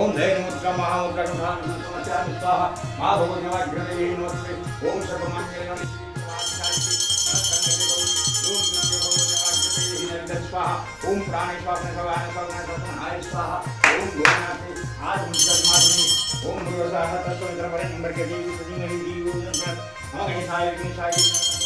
ओम धैर्यमुद्रा महामुद्रा समाचार उत्साह महाभगवती नमस्ते ओम सर्वमान्य ओम प्राणेश्वर स्वाहाय स्वाहा ओम गोनाथे आज मुद्रमाधुनी ओम गुरुसाहत तत्व नंबर के देवी सुनिधि ओम नमः गणेशाय विघ्नेशाय